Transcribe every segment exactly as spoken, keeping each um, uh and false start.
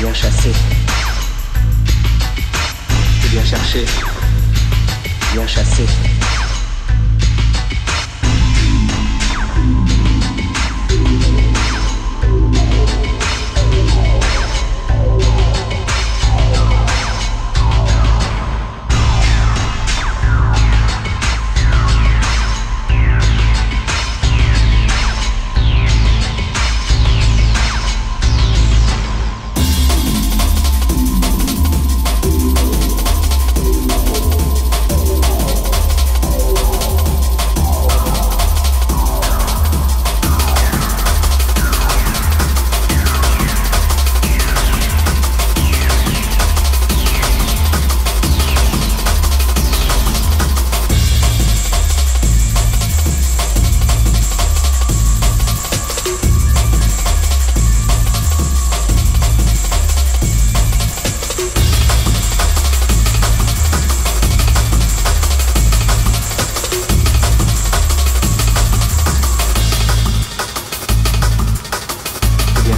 Ils l'ont chassé. J'ai bien cherché. Ils l'ont chassé.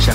Bien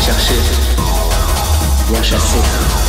chassé, bien chassé.